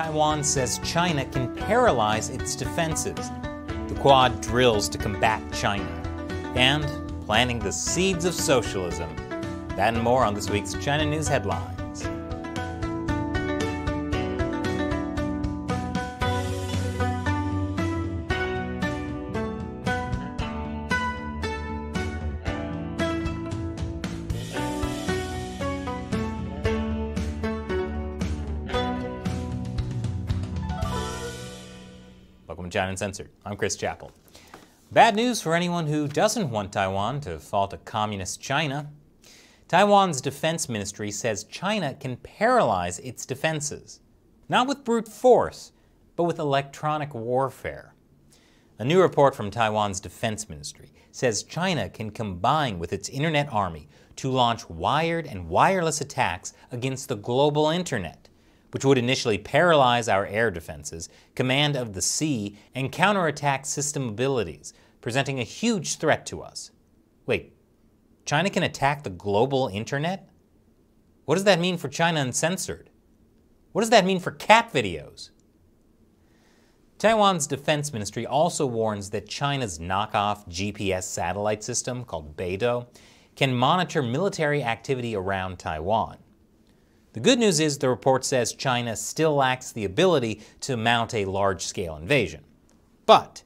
Taiwan says China can paralyze its defenses. The Quad drills to combat China. And planting the seeds of socialism. That and more on this week's China News Headline. Welcome to China Uncensored. I'm Chris Chappell. Bad news for anyone who doesn't want Taiwan to fall to communist China. Taiwan's defense ministry says China can paralyze its defenses, not with brute force, but with electronic warfare. A new report from Taiwan's defense ministry says China can combine with its internet army to launch wired and wireless attacks against the global internet, which would initially paralyze our air defenses, command of the sea, and counterattack system abilities, presenting a huge threat to us. Wait, China can attack the global internet? What does that mean for China Uncensored? What does that mean for cat videos? Taiwan's defense ministry also warns that China's knockoff GPS satellite system, called Beidou, can monitor military activity around Taiwan. The good news is the report says China still lacks the ability to mount a large-scale invasion. But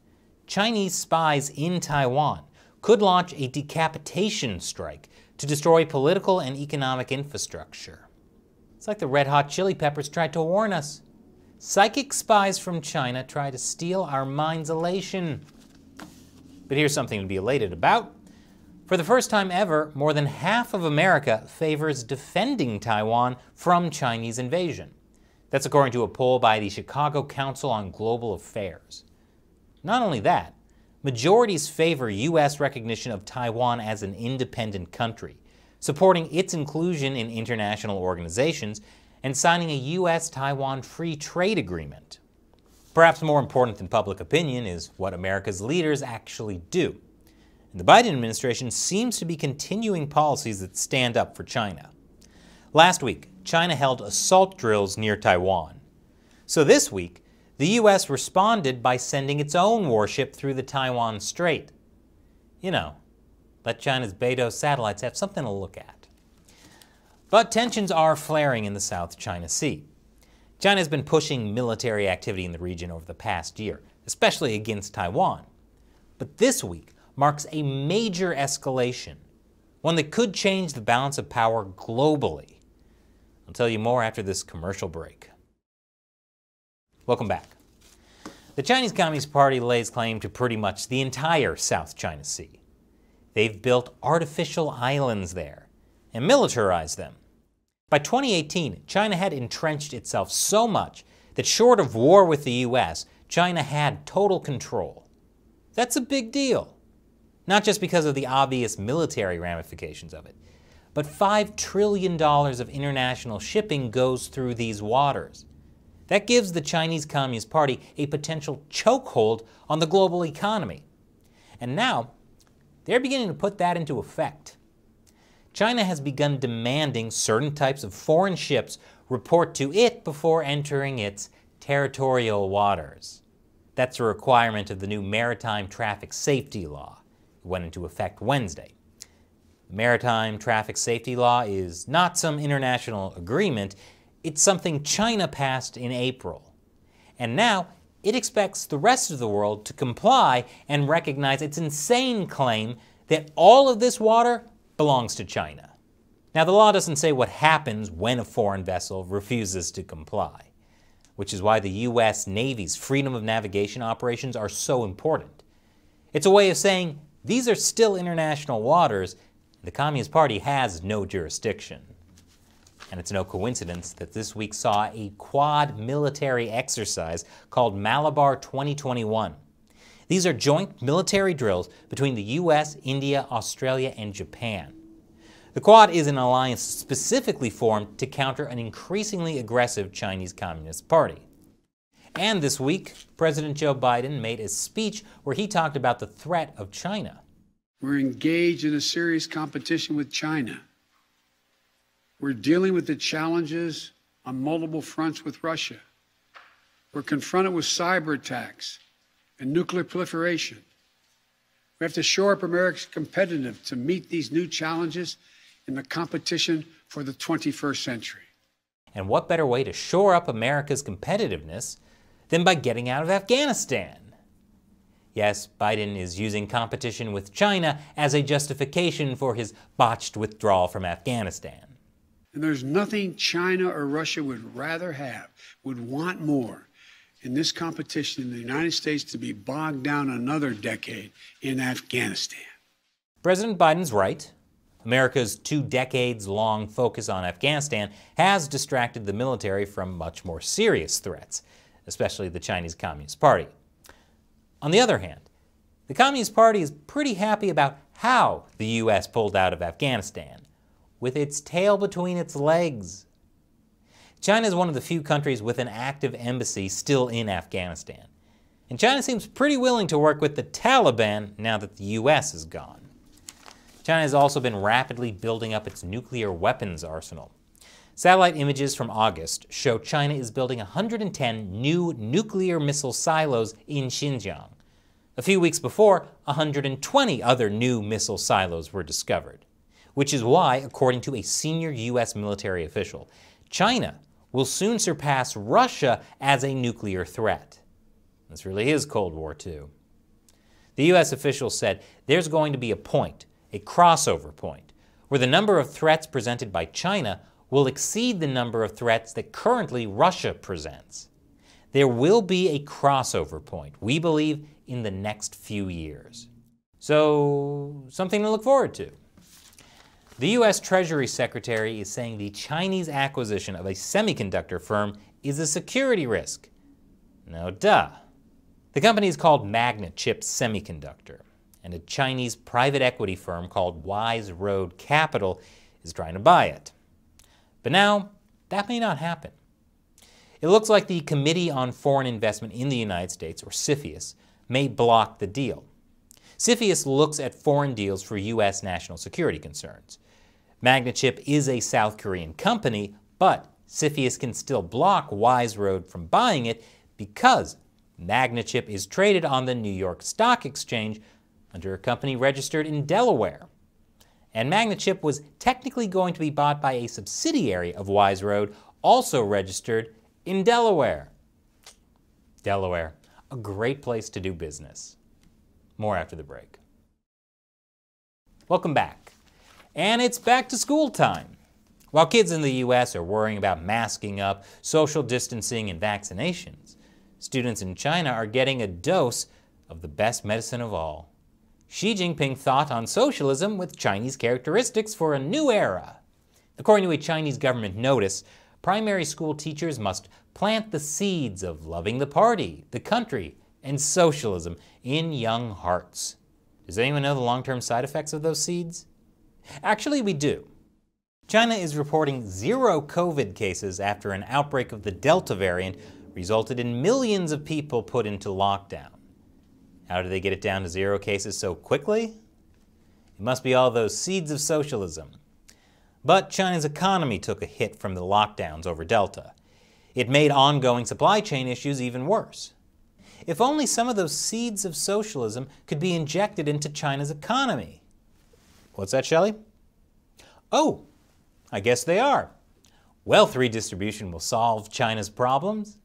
Chinese spies in Taiwan could launch a decapitation strike to destroy political and economic infrastructure. It's like the Red Hot Chili Peppers tried to warn us. Psychic spies from China try to steal our mind's elation. But here's something to be elated about. For the first time ever, more than half of America favors defending Taiwan from Chinese invasion. That's according to a poll by the Chicago Council on Global Affairs. Not only that, majorities favor U.S. recognition of Taiwan as an independent country, supporting its inclusion in international organizations, and signing a U.S.-Taiwan free trade agreement. Perhaps more important than public opinion is what America's leaders actually do. And the Biden administration seems to be continuing policies that stand up for China. Last week, China held assault drills near Taiwan. So this week, the U.S. responded by sending its own warship through the Taiwan Strait. You know, let China's Beidou satellites have something to look at. But tensions are flaring in the South China Sea. China has been pushing military activity in the region over the past year, especially against Taiwan. But this week marks a major escalation, one that could change the balance of power globally. I'll tell you more after this commercial break. Welcome back. The Chinese Communist Party lays claim to pretty much the entire South China Sea. They've built artificial islands there and militarized them. By 2018, China had entrenched itself so much that short of war with the U.S., China had total control. That's a big deal. Not just because of the obvious military ramifications of it, but $5 trillion of international shipping goes through these waters. That gives the Chinese Communist Party a potential chokehold on the global economy. And now, they're beginning to put that into effect. China has begun demanding certain types of foreign ships report to it before entering its territorial waters. That's a requirement of the new Maritime Traffic Safety Law. Went into effect Wednesday. The Maritime Traffic Safety Law is not some international agreement. It's something China passed in April. And now it expects the rest of the world to comply and recognize its insane claim that all of this water belongs to China. Now, the law doesn't say what happens when a foreign vessel refuses to comply, which is why the U.S. Navy's freedom of navigation operations are so important. It's a way of saying, these are still international waters, and the Communist Party has no jurisdiction. And it's no coincidence that this week saw a Quad military exercise called Malabar 2021. These are joint military drills between the U.S., India, Australia, and Japan. The Quad is an alliance specifically formed to counter an increasingly aggressive Chinese Communist Party. And this week, President Joe Biden made a speech where he talked about the threat of China. We're engaged in a serious competition with China. We're dealing with the challenges on multiple fronts with Russia. We're confronted with cyber attacks and nuclear proliferation. We have to shore up America's competitiveness to meet these new challenges in the competition for the 21st century. And what better way to shore up America's competitiveness than by getting out of Afghanistan? Yes, Biden is using competition with China as a justification for his botched withdrawal from Afghanistan. And there's nothing China or Russia would rather have, would want more, in this competition in the United States to be bogged down another decade in Afghanistan. President Biden's right. America's 2 decades-long focus on Afghanistan has distracted the military from much more serious threats, especially the Chinese Communist Party. On the other hand, the Communist Party is pretty happy about how the U.S. pulled out of Afghanistan, with its tail between its legs. China is one of the few countries with an active embassy still in Afghanistan, and China seems pretty willing to work with the Taliban now that the U.S. is gone. China has also been rapidly building up its nuclear weapons arsenal. Satellite images from August show China is building 110 new nuclear missile silos in Xinjiang. A few weeks before, 120 other new missile silos were discovered, which is why, according to a senior U.S. military official, China will soon surpass Russia as a nuclear threat. This really is Cold War II. The U.S. official said there's going to be a point, a crossover point, where the number of threats presented by China will exceed the number of threats that currently Russia presents. There will be a crossover point, we believe, in the next few years. So, something to look forward to. The U.S. Treasury Secretary is saying the Chinese acquisition of a semiconductor firm is a security risk. No duh. The company is called Magnachip Semiconductor, and a Chinese private equity firm called Wise Road Capital is trying to buy it. But now, that may not happen. It looks like the Committee on Foreign Investment in the United States, or CFIUS, may block the deal. CFIUS looks at foreign deals for U.S. national security concerns. Magnachip is a South Korean company, but CFIUS can still block Wise Road from buying it because Magnachip is traded on the New York Stock Exchange under a company registered in Delaware. And Magnachip was technically going to be bought by a subsidiary of Wise Road, also registered in Delaware. Delaware, a great place to do business. More after the break. Welcome back. And it's back to school time. While kids in the U.S. are worrying about masking up, social distancing, and vaccinations, students in China are getting a dose of the best medicine of all. Xi Jinping thought on socialism with Chinese characteristics for a new era. According to a Chinese government notice, primary school teachers must plant the seeds of loving the party, the country, and socialism in young hearts. Does anyone know the long-term side effects of those seeds? Actually, we do. China is reporting 0 COVID cases after an outbreak of the Delta variant resulted in millions of people put into lockdown. How do they get it down to 0 cases so quickly? It must be all those seeds of socialism. But China's economy took a hit from the lockdowns over Delta. It made ongoing supply chain issues even worse. If only some of those seeds of socialism could be injected into China's economy. What's that, Shelley? Oh, I guess they are. Wealth redistribution will solve China's problems.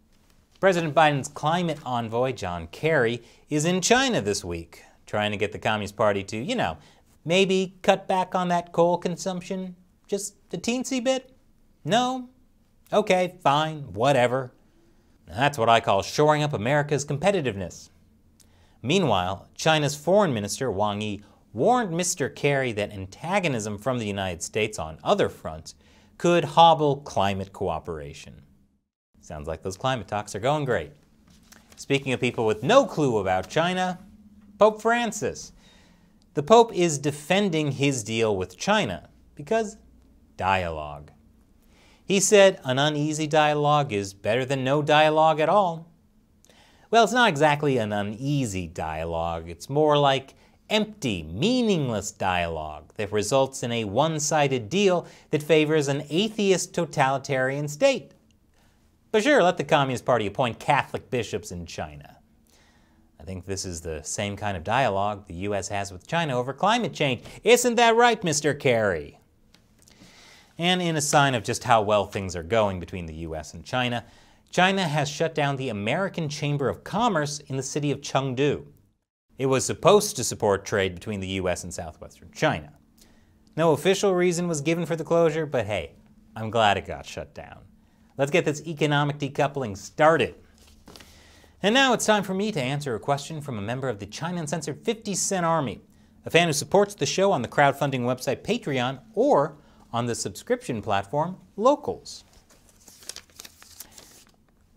President Biden's climate envoy, John Kerry, is in China this week, trying to get the Communist Party to, you know, maybe cut back on that coal consumption just a teensy bit? No? Okay, fine, whatever. That's what I call shoring up America's competitiveness. Meanwhile, China's Foreign Minister, Wang Yi, warned Mr. Kerry that antagonism from the United States on other fronts could hobble climate cooperation. Sounds like those climate talks are going great. Speaking of people with no clue about China, Pope Francis. The Pope is defending his deal with China because dialogue. He said an uneasy dialogue is better than no dialogue at all. Well, it's not exactly an uneasy dialogue. It's more like empty, meaningless dialogue that results in a one-sided deal that favors an atheist totalitarian state. But sure, let the Communist Party appoint Catholic bishops in China. I think this is the same kind of dialogue the U.S. has with China over climate change. Isn't that right, Mr. Kerry? And in a sign of just how well things are going between the U.S. and China, China has shut down the American Chamber of Commerce in the city of Chengdu. It was supposed to support trade between the U.S. and southwestern China. No official reason was given for the closure, but hey, I'm glad it got shut down. Let's get this economic decoupling started. And now it's time for me to answer a question from a member of the China Uncensored 50 Cent Army, a fan who supports the show on the crowdfunding website Patreon or on the subscription platform Locals.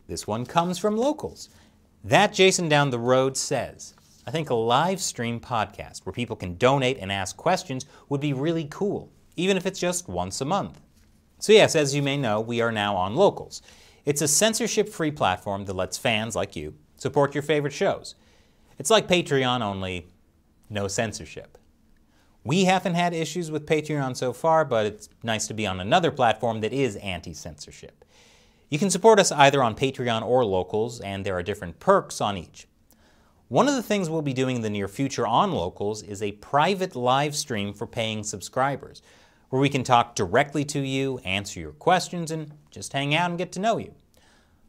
This one comes from Locals. That Jason down the road says, I think a live stream podcast where people can donate and ask questions would be really cool, even if it's just once a month. So yes, as you may know, we are now on Locals. It's a censorship-free platform that lets fans like you support your favorite shows. It's like Patreon, only no censorship. We haven't had issues with Patreon so far, but it's nice to be on another platform that is anti-censorship. You can support us either on Patreon or Locals, and there are different perks on each. One of the things we'll be doing in the near future on Locals is a private live stream for paying subscribers, where we can talk directly to you, answer your questions, and just hang out and get to know you.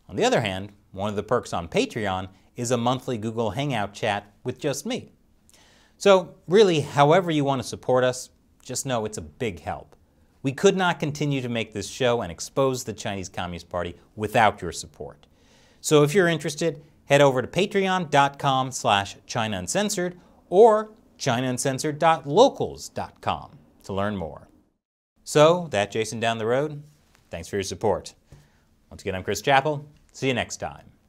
On the other hand, one of the perks on Patreon is a monthly Google Hangout chat with just me. So really, however you want to support us, just know it's a big help. We could not continue to make this show and expose the Chinese Communist Party without your support. So if you're interested, head over to patreon.com/ChinaUncensored or ChinaUncensored.locals.com to learn more. So, that Jason down the road, thanks for your support. Once again, I'm Chris Chappell. See you next time.